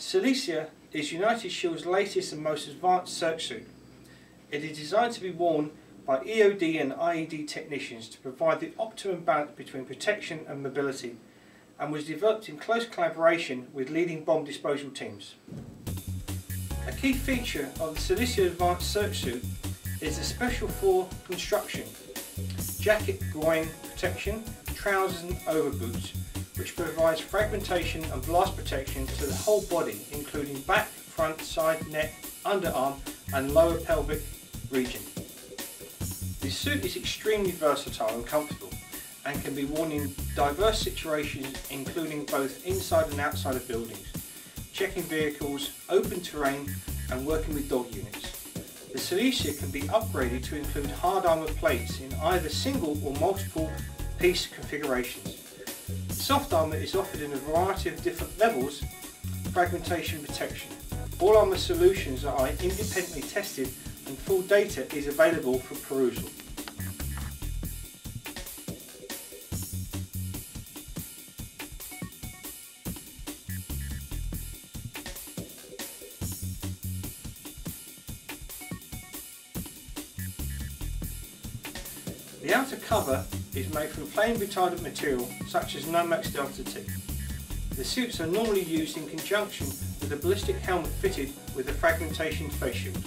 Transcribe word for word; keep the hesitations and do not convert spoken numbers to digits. Silesia is United Shield's latest and most advanced search suit. It is designed to be worn by E O D and I E D technicians to provide the optimum balance between protection and mobility, and was developed in close collaboration with leading bomb disposal teams. A key feature of the Silesia Advanced Search Suit is the special four construction: jacket groin protection, trousers and overboots, which provides fragmentation and blast protection to the whole body, including back, front, side, neck, underarm and lower pelvic region. The suit is extremely versatile and comfortable, and can be worn in diverse situations including both inside and outside of buildings, checking vehicles, open terrain and working with dog units. The Silesia can be upgraded to include hard armour plates in either single or multiple piece configurations. Soft armour is offered in a variety of different levels of fragmentation protection. All armour solutions are independently tested and full data is available for perusal. The outer cover is made from flame retardant material such as Nomex Delta T. The suits are normally used in conjunction with a ballistic helmet fitted with a fragmentation face shield.